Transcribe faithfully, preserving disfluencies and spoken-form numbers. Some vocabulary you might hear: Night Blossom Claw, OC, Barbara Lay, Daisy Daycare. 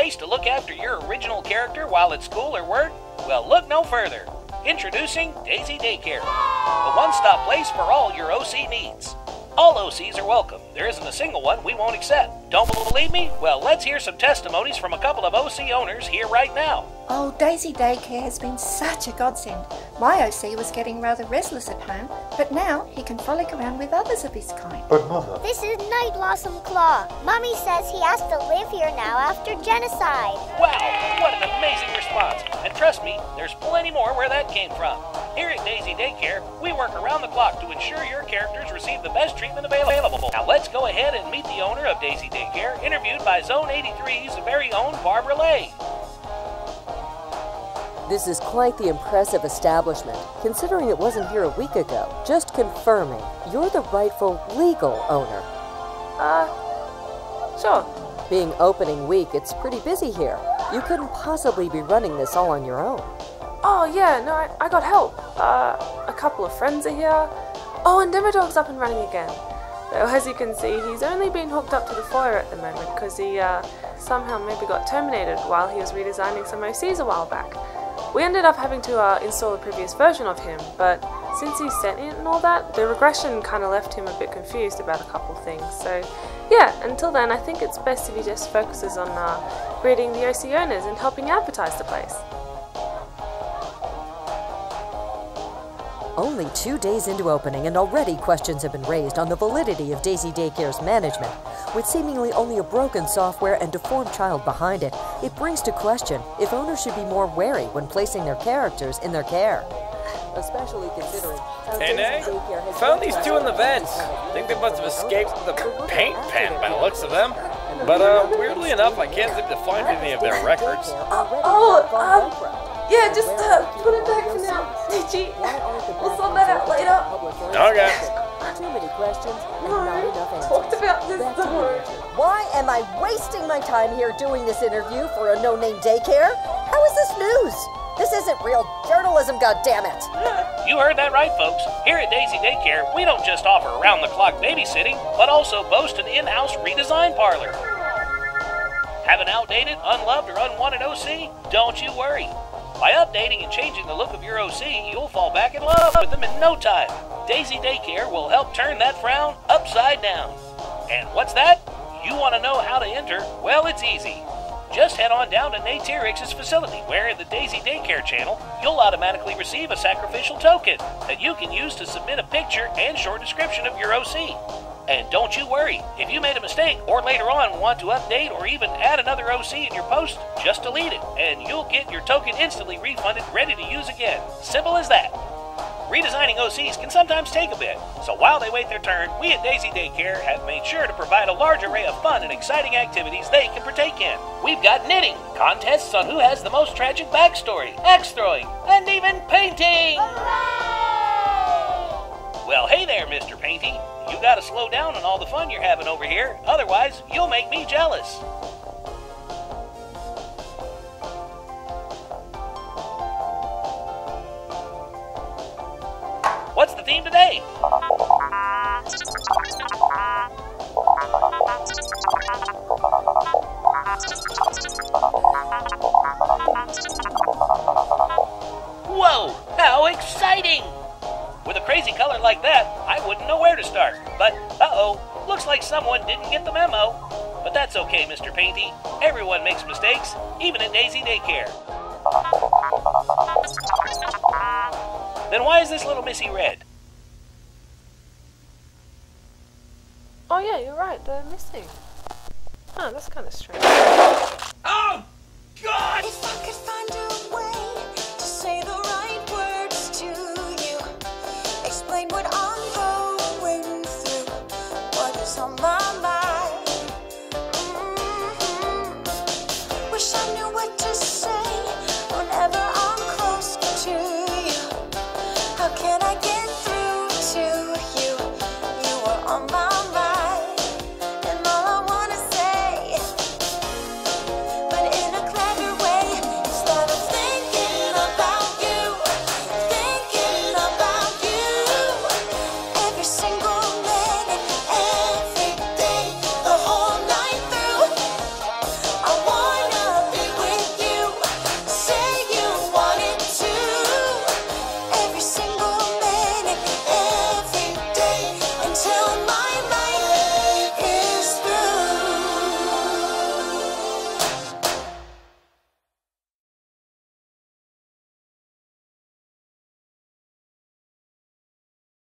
place to look after your original character while at school or work? Well, look no further. Introducing Daisy Daycare, the one-stop place for all your O C needs. All O Cs are welcome. There isn't a single one we won't accept. Don't believe me? Well, let's hear some testimonies from a couple of O C owners here right now. Oh, Daisy Daycare has been such a godsend. My O C was getting rather restless at home, but now he can frolic around with others of his kind. But Mother... This is Night Blossom Claw. Mummy says he has to live here now after genocide. Wow, what an amazing response. And trust me, there's plenty more where that came from. Here at Daisy Daycare, we work around the clock to ensure your characters receive the best treatment available. Now let's go ahead and meet the owner of Daisy Daycare, interviewed by Zone eighty-three's very own Barbara Lay. This is quite the impressive establishment, considering it wasn't here a week ago. Just confirming, you're the rightful legal owner. Uh, sure. Being opening week, it's pretty busy here. You couldn't possibly be running this all on your own. Oh, yeah, no, I, I got help. Uh, a couple of friends are here. Oh, and Demodog's up and running again. Though, as you can see, he's only been hooked up to the foyer at the moment because he, uh, somehow maybe got terminated while he was redesigning some O Cs a while back. We ended up having to uh, install a previous version of him, but since he's sentient and all that, the regression kind of left him a bit confused about a couple things. So yeah, until then I think it's best if he just focuses on uh, greeting the O C owners and helping advertise the place. Only two days into opening and already questions have been raised on the validity of Daisy Daycare's management. With seemingly only a broken software and deformed child behind it, it brings to question if owners should be more wary when placing their characters in their care. Especially considering how hey, Daisy Daycare has found these two in the vents. I think they must have escaped the paint pen by the looks of them. But uh, weirdly enough, I can't seem to find any of their records. Uh, oh, uh, yeah, just uh, put it back for now, T G. We'll sort that out later. Okay. Too many questions and no, not enough answers. Talked about this Why am I wasting my time here doing this interview for a no-name daycare? How is this news? This isn't real journalism, goddammit! You heard that right, folks. Here at Daisy Daycare, we don't just offer around-the-clock babysitting, but also boast an in-house redesign parlor. Have an outdated, unloved, or unwanted O C? Don't you worry. By updating and changing the look of your O C, you'll fall back in love with them in no time. Daisy Daycare will help turn that frown upside down. And what's that? You want to know how to enter? Well, it's easy. Just head on down to Natirix's facility, where in the Daisy Daycare channel, you'll automatically receive a sacrificial token that you can use to submit a picture and short description of your O C. And don't you worry, if you made a mistake or later on want to update or even add another O C in your post, just delete it, and you'll get your token instantly refunded, ready to use again. Simple as that. Redesigning O Cs can sometimes take a bit, so while they wait their turn, we at Daisy Daycare have made sure to provide a large array of fun and exciting activities they can partake in. We've got knitting, contests on who has the most tragic backstory, axe throwing, and even painting! Hooray! Well, hey there, Mister Painty. You gotta slow down on all the fun you're having over here, otherwise you'll make me jealous. What's the theme today? Whoa! How exciting! With a crazy color like that, I wouldn't know where to start. But, uh-oh, looks like someone didn't get the memo. But that's okay, Mister Painty. Everyone makes mistakes, even at Daisy Daycare. Then why is this little missy red? Oh yeah, you're right, they're missing. Huh, that's kind of strange. Oh, God! If I could find a way to say the right words to you, explain what I